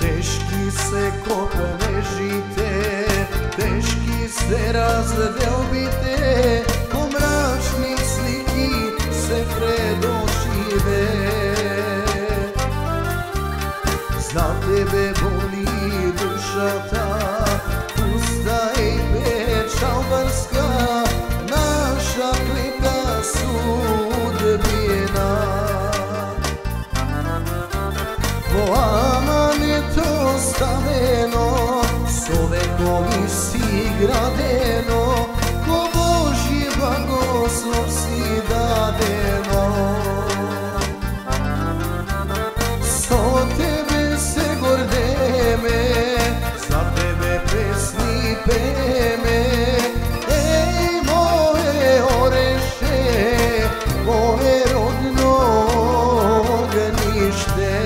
Teški se kopanežite, teški se razdelbite, po mračni sliki se predošive. Za tebe boli duša ta, pustaj pečal barska, naša klika sudbina. S ovekom isi gradeno, ko Božji blagoslov si dadeno. So tebe se gordeme, za tebe pesni peme. Ej, moje oreše, moje rodno ognjište.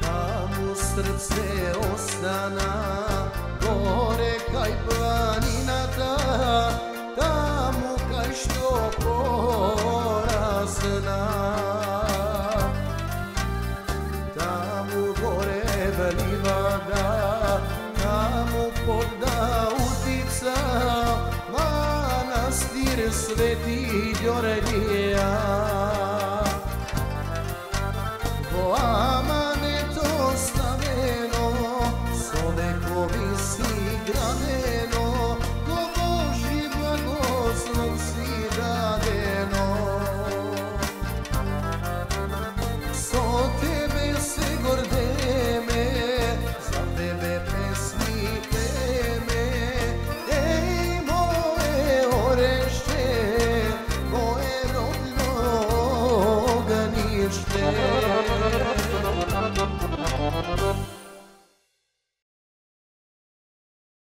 Tamu srce ostana, gore kaj planina ta, tamu kaj što porazna. Tamu gore velivada, tamu podda utica, manastir sveti Đorđija.